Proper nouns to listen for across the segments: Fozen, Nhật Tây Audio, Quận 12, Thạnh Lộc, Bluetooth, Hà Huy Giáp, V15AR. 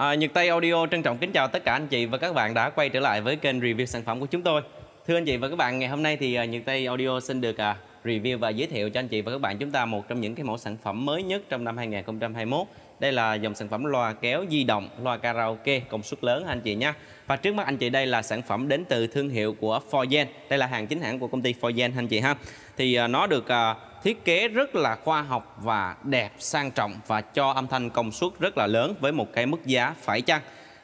Nhật Tây Audio trân trọng kính chào tất cả anh chị và các bạn đã quay trở lại với kênh review sản phẩm của chúng tôi. Thưa anh chị và các bạn, ngày hôm nay thì Nhật Tây Audio xin được review và giới thiệu cho anh chị và các bạn chúng ta một trong những cái mẫu sản phẩm mới nhất trong năm 2021. Đây là dòng sản phẩm loa kéo di động, loa karaoke công suất lớn anh chị nha. Và trước mắt anh chị đây là sản phẩm đến từ thương hiệu của Fozen. Đây là hàng chính hãng của công ty Fozen anh chị ha. Thì nó được thiết kế rất là khoa học và đẹp, sang trọng và cho âm thanh công suất rất là lớn với một cái mức giá phải chăng.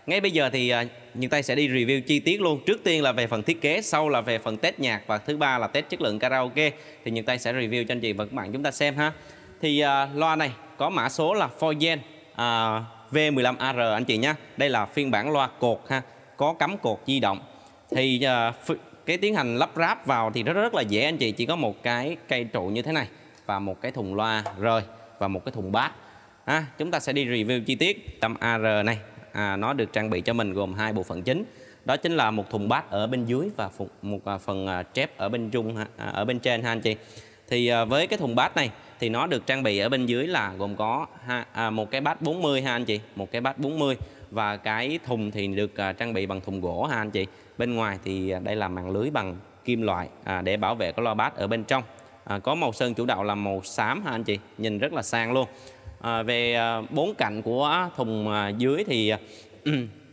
Ngay bây giờ thì Nhật Tây sẽ đi review chi tiết luôn. Trước tiên là về phần thiết kế, sau là về phần test nhạc và thứ ba là test chất lượng karaoke. Thì Nhật Tây sẽ review cho anh chị và các bạn chúng ta xem ha. Thì loa này có mã số là Fozen V15AR anh chị nhé. Đây là phiên bản loa cột ha, có cắm cột di động. Thì cái tiến hành lắp ráp vào thì rất là dễ anh chị. Chỉ có một cái cây trụ như thế này và một cái thùng loa rời và một cái thùng bass. Chúng ta sẽ đi review chi tiết. 15AR này nó được trang bị cho mình gồm hai bộ phận chính. Đó chính là một thùng bass ở bên dưới và một phần trép ở bên trung ở bên trên ha anh chị. Thì với cái thùng bass này thì nó được trang bị ở bên dưới là gồm có một cái bass 40 ha anh chị, một cái bass 40 và cái thùng thì được trang bị bằng thùng gỗ ha anh chị. Bên ngoài thì đây là màn lưới bằng kim loại để bảo vệ cái loa bass ở bên trong. Có màu sơn chủ đạo là màu xám ha anh chị, nhìn rất là sang luôn. Về bốn cạnh của thùng dưới thì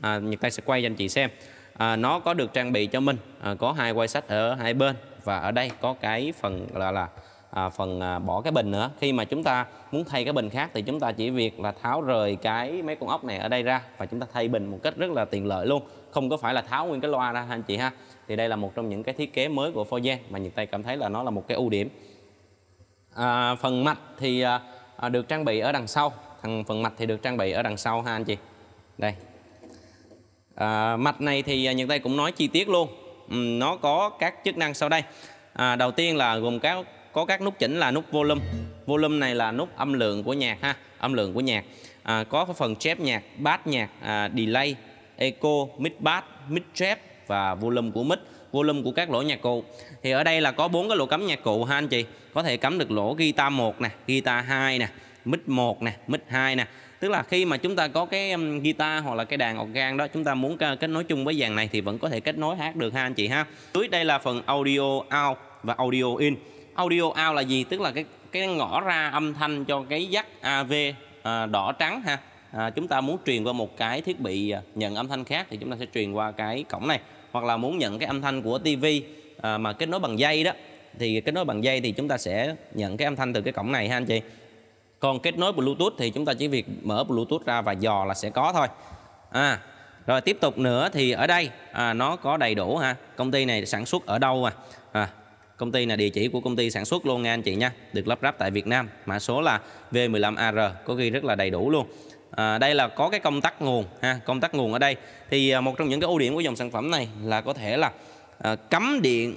Nhật Tây sẽ quay cho anh chị xem. Nó có được trang bị cho mình có hai quay sách ở hai bên và ở đây có cái phần là phần bỏ cái bình nữa. Khi mà chúng ta muốn thay cái bình khác thì chúng ta chỉ việc là tháo rời cái mấy con ốc này ở đây ra và chúng ta thay bình một cách rất là tiện lợi luôn, không có phải là tháo nguyên cái loa ra anh chị ha. Thì đây là một trong những cái thiết kế mới của Fozen mà Nhật Tây cảm thấy là nó là một cái ưu điểm. Phần mạch thì được trang bị ở đằng sau, phần mạch thì được trang bị ở đằng sau ha anh chị. Đây mạch này thì Nhật Tây cũng nói chi tiết luôn. Nó có các chức năng sau đây. Đầu tiên là gồm có các nút chỉnh là nút volume. Volume này là nút âm lượng của nhạc ha, âm lượng của nhạc. Có phần chép nhạc, bass nhạc, delay, echo, mid bass, mid chép và volume của mic, volume của các lỗ nhạc cụ. Thì ở đây là có bốn cái lỗ cắm nhạc cụ ha anh chị. Có thể cắm được lỗ guitar 1 nè, guitar 2 nè, mic 1 nè, mic 2 nè. Tức là khi mà chúng ta có cái guitar hoặc là cái đàn organ đó, chúng ta muốn kết nối chung với dàn này thì vẫn có thể kết nối hát được ha anh chị ha. Dưới đây là phần audio out và audio in. Audio out là gì? Tức là cái ngõ ra âm thanh cho cái jack AV đỏ trắng ha. Chúng ta muốn truyền qua một cái thiết bị nhận âm thanh khác thì chúng ta sẽ truyền qua cái cổng này. Hoặc là muốn nhận cái âm thanh của TV mà kết nối bằng dây đó, thì kết nối bằng dây thì chúng ta sẽ nhận cái âm thanh từ cái cổng này ha anh chị. Còn kết nối Bluetooth thì chúng ta chỉ việc mở Bluetooth ra và dò là sẽ có thôi. Rồi tiếp tục nữa thì ở đây nó có đầy đủ ha. Công ty này sản xuất ở đâu công ty là địa chỉ của công ty sản xuất luôn nha anh chị nha. Được lắp ráp tại Việt Nam. Mã số là V15AR, có ghi rất là đầy đủ luôn. Đây là có cái công tắc nguồn ha. Công tắc nguồn ở đây thì một trong những cái ưu điểm của dòng sản phẩm này là có thể là cắm điện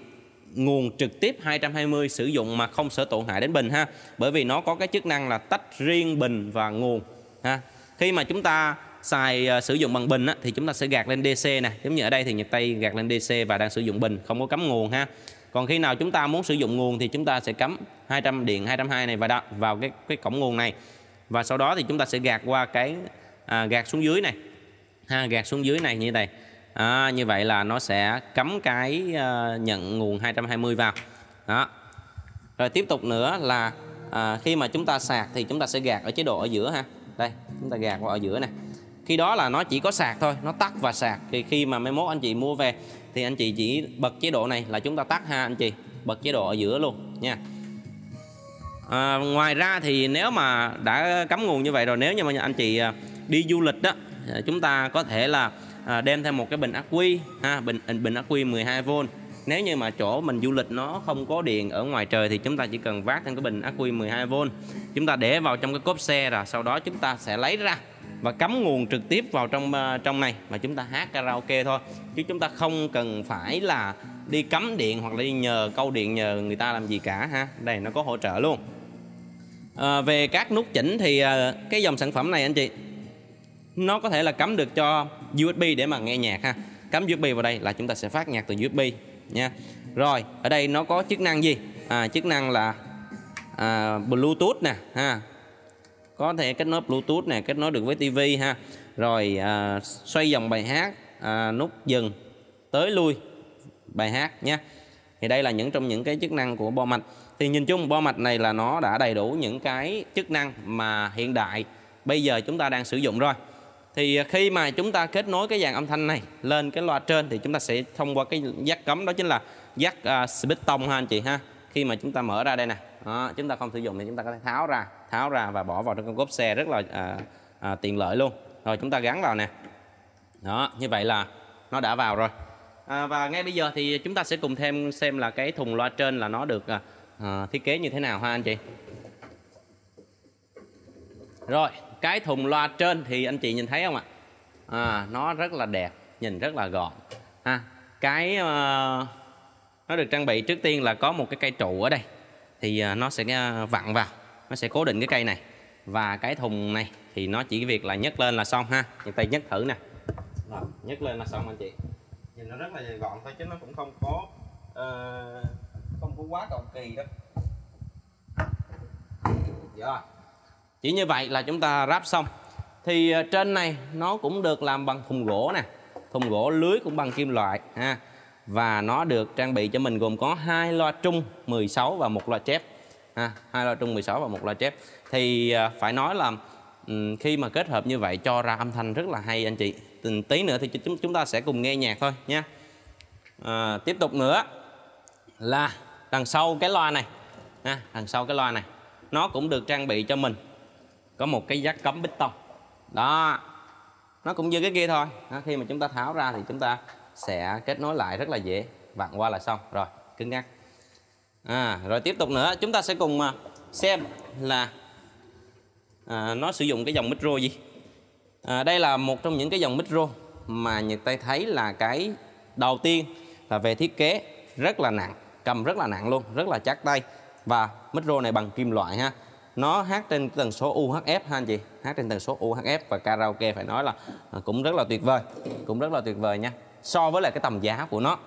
nguồn trực tiếp 220 sử dụng mà không sợ tổn hại đến bình ha. Bởi vì nó có cái chức năng là tách riêng bình và nguồn ha. Khi mà chúng ta sử dụng bằng bình á, thì chúng ta sẽ gạt lên DC nè. Giống như ở đây thì Nhật Tây gạt lên DC và đang sử dụng bình, không có cắm nguồn ha. Còn khi nào chúng ta muốn sử dụng nguồn thì chúng ta sẽ cắm 220 này và vào cái cổng nguồn này. Và sau đó thì chúng ta sẽ gạt qua cái gạt xuống dưới này ha, gạt xuống dưới này như này. Như vậy là nó sẽ cắm cái nhận nguồn 220 vào đó. Rồi tiếp tục nữa là khi mà chúng ta sạc thì chúng ta sẽ gạt ở chế độ ở giữa ha. Đây chúng ta gạt qua ở giữa này. Khi đó là nó chỉ có sạc thôi, nó tắt và sạc. Thì khi mà mai mốt anh chị mua về thì anh chị chỉ bật chế độ này là chúng ta tắt ha anh chị. Bật chế độ ở giữa luôn nha. Ngoài ra thì nếu mà đã cắm nguồn như vậy rồi, nếu như mà anh chị đi du lịch đó, chúng ta có thể là đem thêm một cái bình ắc quy ha, bình ắc quy 12V. Nếu như mà chỗ mình du lịch nó không có điện ở ngoài trời thì chúng ta chỉ cần vác thêm cái bình ắc quy 12V, chúng ta để vào trong cái cốp xe rồi sau đó chúng ta sẽ lấy ra và cắm nguồn trực tiếp vào trong này mà chúng ta hát karaoke thôi. Chứ chúng ta không cần phải là đi cắm điện hoặc là đi nhờ câu điện nhờ người ta làm gì cả ha. Đây nó có hỗ trợ luôn. Về các nút chỉnh thì cái dòng sản phẩm này anh chị, nó có thể là cắm được cho USB để mà nghe nhạc ha. Cắm USB vào đây là chúng ta sẽ phát nhạc từ USB nha. Rồi ở đây nó có chức năng gì? Chức năng là Bluetooth nè ha, có thể kết nối Bluetooth này, kết nối được với TV ha. Rồi xoay vòng bài hát, nút dừng, tới lui bài hát nha. Thì đây là những trong những cái chức năng của bo mạch. Thì nhìn chung bo mạch này là nó đã đầy đủ những cái chức năng mà hiện đại bây giờ chúng ta đang sử dụng rồi. Thì khi mà chúng ta kết nối cái dàn âm thanh này lên cái loa trên thì chúng ta sẽ thông qua cái jack cắm, đó chính là jack speed tông ha anh chị ha. Khi mà chúng ta mở ra đây nè, chúng ta không sử dụng thì chúng ta có thể tháo ra và bỏ vào trong cốp xe, rất là tiện lợi luôn. Rồi chúng ta gắn vào nè. Đó, như vậy là nó đã vào rồi. Và ngay bây giờ thì chúng ta sẽ cùng thêm xem là cái thùng loa trên là nó được thiết kế như thế nào ha anh chị. Rồi, cái thùng loa trên thì anh chị nhìn thấy không ạ? Nó rất là đẹp, nhìn rất là gọn ha. Cái nó được trang bị trước tiên là có một cái cây trụ ở đây. Thì nó sẽ vặn vào, nó sẽ cố định cái cây này. Và cái thùng này thì nó chỉ việc là nhấc lên là xong ha. Chúng ta nhấc thử nè. Rồi, nhấc lên là xong anh chị. Nhìn nó rất là gọn thôi chứ nó cũng không có quá cầu kỳ đó. Dạ. Chỉ như vậy là chúng ta ráp xong. Thì trên này nó cũng được làm bằng thùng gỗ nè. Thùng gỗ, lưới cũng bằng kim loại ha. Và nó được trang bị cho mình gồm có hai loa trung 16 và một loa chép ha, hai loa trung 16 và một loa chép. Thì phải nói là khi mà kết hợp như vậy cho ra âm thanh rất là hay anh chị. Tí nữa thì chúng ta sẽ cùng nghe nhạc thôi nha. Tiếp tục nữa là đằng sau cái loa này ha, đằng sau cái loa này nó cũng được trang bị cho mình có một cái jack cắm bít tông. Đó, nó cũng như cái kia thôi. Khi mà chúng ta tháo ra thì chúng ta sẽ kết nối lại rất là dễ, vặn qua là xong rồi, cứng ngắc. Rồi tiếp tục nữa chúng ta sẽ cùng xem là nó sử dụng cái dòng micro gì. Đây là một trong những cái dòng micro mà Nhật Tây thấy là cái đầu tiên là về thiết kế rất là nặng, cầm rất là nặng luôn, rất là chắc tay. Và micro này bằng kim loại ha. Nó hát trên tần số UHF ha anh chị, hát trên tần số UHF và karaoke phải nói là cũng rất là tuyệt vời, cũng rất là tuyệt vời nha. So với lại cái tầm giá của nó.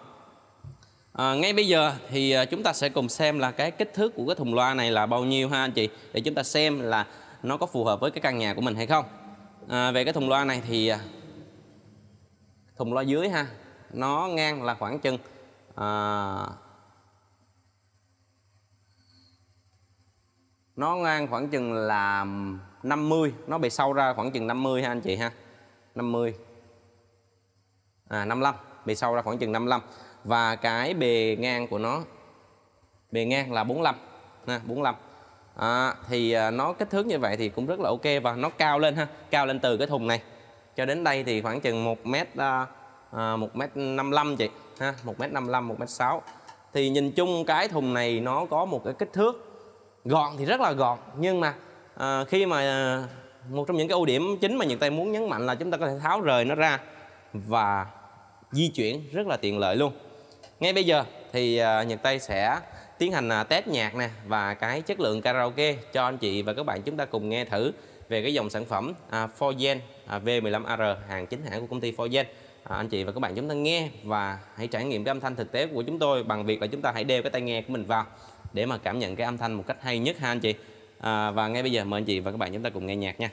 Ngay bây giờ thì chúng ta sẽ cùng xem là cái kích thước của cái thùng loa này là bao nhiêu ha anh chị, để chúng ta xem là nó có phù hợp với cái căn nhà của mình hay không. Về cái thùng loa này thì thùng loa dưới ha, nó ngang là khoảng chừng 50, nó bị sâu ra khoảng chừng 50 ha anh chị ha. 55, bề sâu ra khoảng chừng 55. Và cái bề ngang của nó, bề ngang là 45 ha, 45. Thì nó kích thước như vậy thì cũng rất là ok. Và nó cao lên ha, cao lên từ cái thùng này cho đến đây thì khoảng chừng 1m55 chị ha, 1m55, 1m6. Thì nhìn chung cái thùng này nó có một cái kích thước gọn thì rất là gọn. Nhưng mà khi mà một trong những cái ưu điểm chính mà Nhật Tây muốn nhấn mạnh là chúng ta có thể tháo rời nó ra và di chuyển rất là tiện lợi luôn. Ngay bây giờ thì Nhật Tây sẽ tiến hành test nhạc nè và cái chất lượng karaoke cho anh chị và các bạn chúng ta cùng nghe thử về cái dòng sản phẩm Fozen V15AR hàng chính hãng của công ty Fozen. Anh chị và các bạn chúng ta nghe và hãy trải nghiệm cái âm thanh thực tế của chúng tôi bằng việc là chúng ta hãy đeo cái tai nghe của mình vào để mà cảm nhận cái âm thanh một cách hay nhất ha anh chị. Và ngay bây giờ mời anh chị và các bạn chúng ta cùng nghe nhạc nha.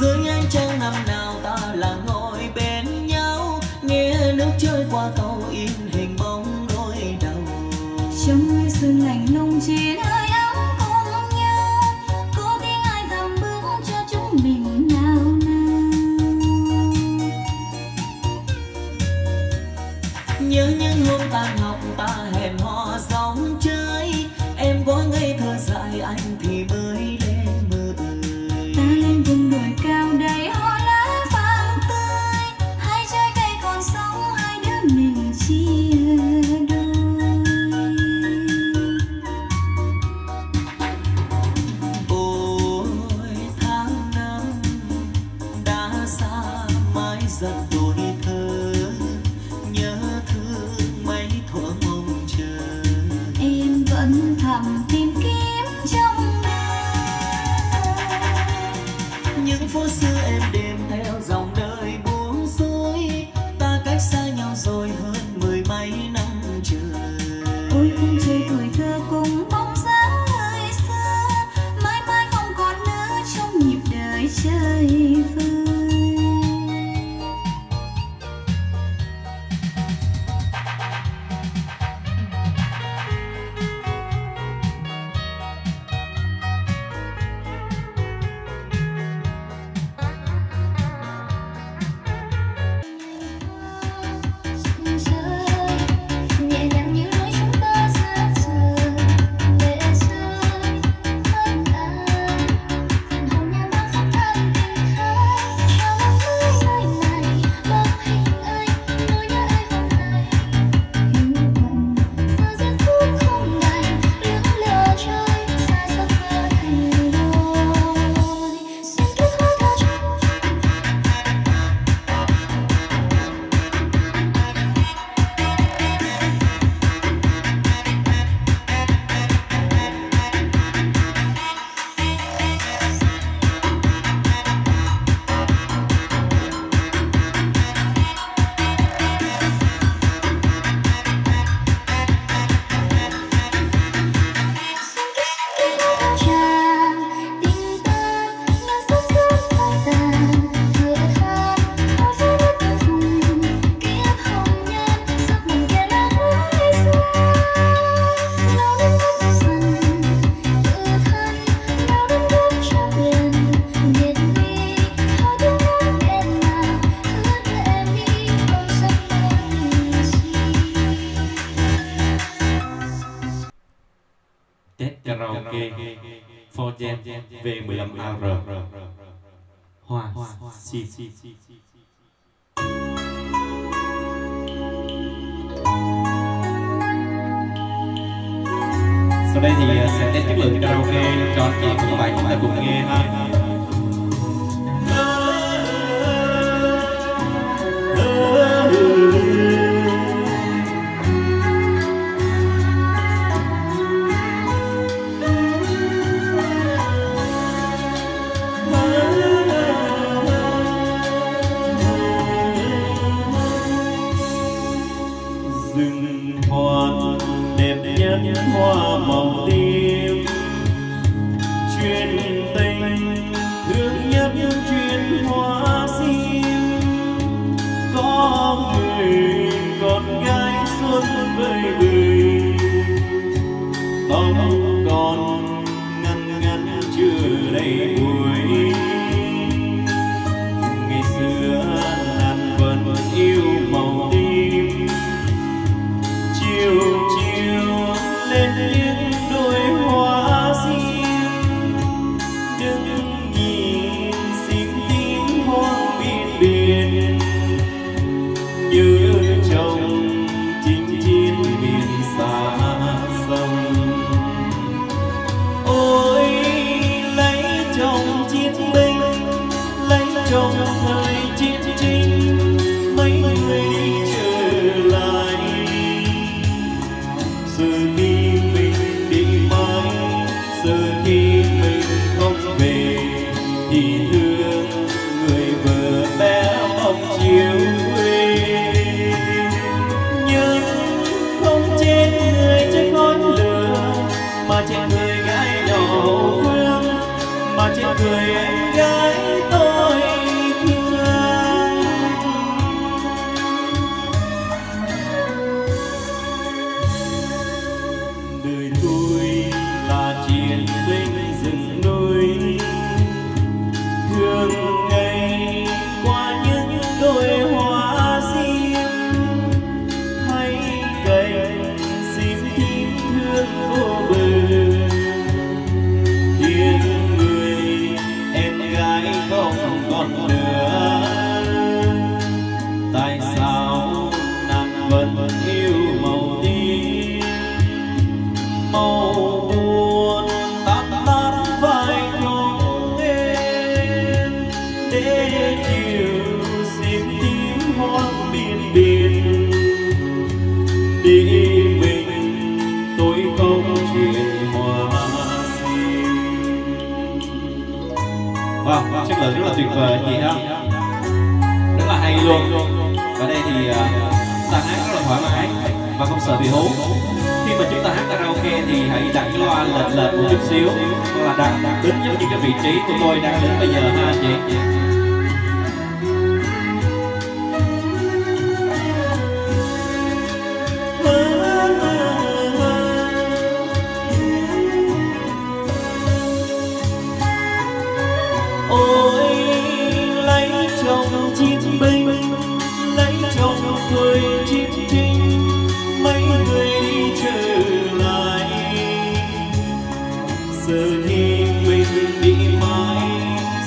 Dưới ánh trăng năm nào ta là ngồi bên nhau, nghe nước trôi qua cầu in hình bóng đôi đầu. Trong mây sương lạnh nung chín hơi ấm cùng nhau, có tiếng ai thầm bước cho chúng mình nào nào. Nhớ những hôm ta ngọc ta hẹn hò sóng chơi, em có ngây thơ dại anh thì mới lên mơ ơi. Ta lên vùng đồi cao đầy hoa lá vàng tươi, hai trái cây còn sống hai đứa mình chia đôi. Ôi tháng năm đã karaoke Fozen V15AR Hoa Xin. Sau đây thì sẽ test chất lượng karaoke cho anh chị cùng bài chúng ta cùng nghe ha. Rừng hoa đẹp nhất hoa màu tím, chuyện tình thương nhất chuyện hoa sim. Có người con gái xuân vơi vơi, tóc còn ngăn ngắn chưa đầy buổi. Ngày xưa nàng vẫn yêu màu tím, những đôi hoa sim. Đừng nhìn xinh tím hoang biên biển, như chồng chinh chiến biển xa sông. Ôi lấy chồng chiến binh, lấy chồng thời chiến tranh, mấy người đi trở lại giờ đi. Người em gái tôi thương, đời tôi là chiến binh rừng núi, thường ngày qua những đôi hoa sim. Thấy cành sim tím thương vô bờ, không còn nữa. Tại sao nàng vẫn yêu màu tím, màu buồn tan vai không nên, để chiều sim tím hoang biên biển. Đi mình tôi không chuyện hoa. Wow, chất lượng rất là tuyệt vời chị ha, rất là hay luôn. Và đây thì ta hát rất là thoải mái và không sợ bị hú. Khi mà chúng ta hát karaoke thì hãy đặt cái loa lệch lệch một chút xíu, và đặt đứng giống như cái vị trí của tôi đang đứng bây giờ ha chị. Chồng chiến binh, lấy chồng thời chiến tranh, mấy người đi trở lại. Giờ khi mình đi mãi,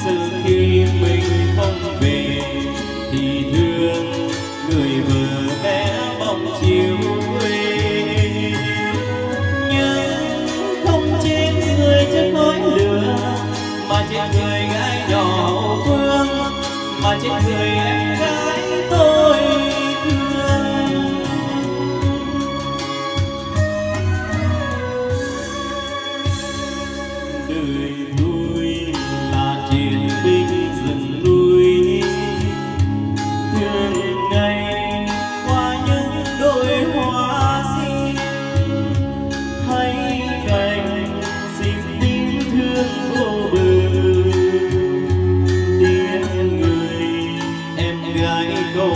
giờ khi mình không về, thì thương người vợ bé bóng chiều quê. Nhưng không trên người chất khói lửa, mà trên người gái nhỏ phương, mà trên người em gái tôi thương. Đời tôi là chiến binh rừng núi, thường ngày qua những đôi hoa sim. Thấy cành sim tím thương vô bờ,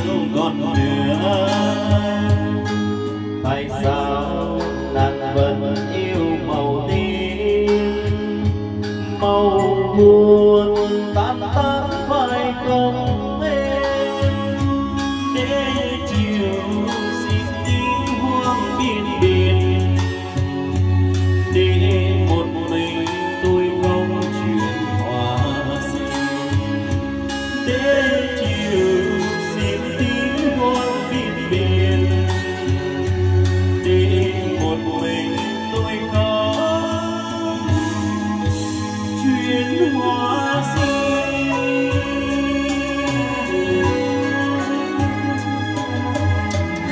không còn nữa. Tại sao nàng vẫn yêu màu tím, màu buồn tan vai không em, để chiều sim tím hoang biên biển, để một mình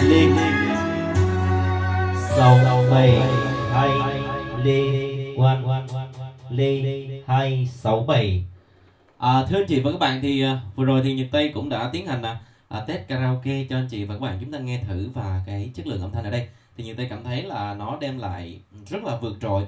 linh sáu bảy hai linh quan linh 267. Thưa anh chị và các bạn, thì vừa rồi thì Nhật Tây cũng đã tiến hành test karaoke cho anh chị và các bạn chúng ta nghe thử, và cái chất lượng âm thanh ở đây thì Nhật Tây cảm thấy là nó đem lại rất là vượt trội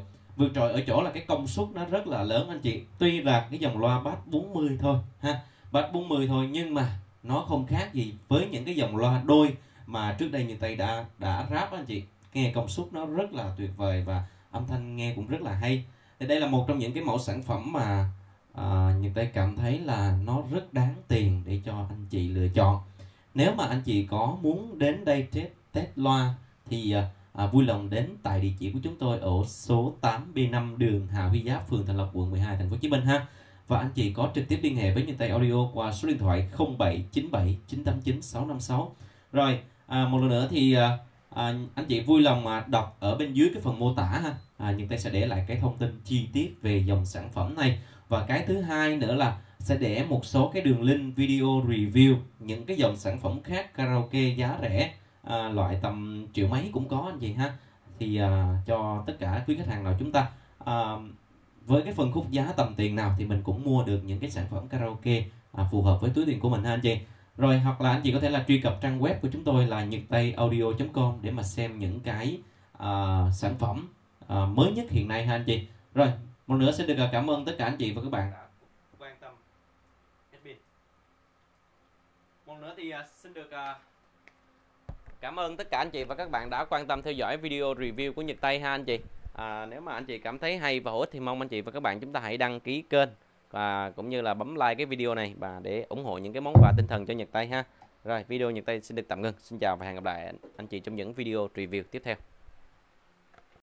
ở chỗ là cái công suất nó rất là lớn anh chị. Tuy là cái dòng loa bass 40 thôi ha, bass 40 thôi, nhưng mà nó không khác gì với những cái dòng loa đôi mà trước đây Nhật Tây đã ráp anh chị. Nghe công suất nó rất là tuyệt vời và âm thanh nghe cũng rất là hay. Thì đây là một trong những cái mẫu sản phẩm mà Nhật Tây cảm thấy là nó rất đáng tiền để cho anh chị lựa chọn. Nếu mà anh chị có muốn đến đây test loa thì vui lòng đến tại địa chỉ của chúng tôi ở số 8B5 đường Hà Huy Giáp, phường Thành Lộc, quận 12, thành phố Hồ Chí Minh ha. Và anh chị có trực tiếp liên hệ với Nhật Tây Audio qua số điện thoại 0797989656. Rồi, một lần nữa thì anh chị vui lòng mà đọc ở bên dưới cái phần mô tả ha. Nhật Tây sẽ để lại cái thông tin chi tiết về dòng sản phẩm này. Và cái thứ hai nữa là sẽ để một số cái đường link video review những cái dòng sản phẩm khác karaoke giá rẻ, loại tầm triệu mấy cũng có anh chị ha. Thì cho tất cả quý khách hàng nào chúng ta với cái phần khúc giá tầm tiền nào thì mình cũng mua được những cái sản phẩm karaoke phù hợp với túi tiền của mình ha anh chị. Rồi, hoặc là anh chị có thể là truy cập trang web của chúng tôi là nhậtdayaudio.com để mà xem những cái sản phẩm mới nhất hiện nay ha anh chị. Rồi, một nữa xin được cảm ơn tất cả anh chị và các bạn đã quan tâm. Một nữa thì xin được cảm ơn tất cả anh chị và các bạn đã quan tâm theo dõi video review của Nhật Tây ha anh chị. Nếu mà anh chị cảm thấy hay và hữu ích thì mong anh chị và các bạn chúng ta hãy đăng ký kênh và cũng như là bấm like cái video này và để ủng hộ những cái món quà tinh thần cho Nhật Tây ha. Rồi, video Nhật Tây xin được tạm ngưng. Xin chào và hẹn gặp lại anh chị trong những video review tiếp theo.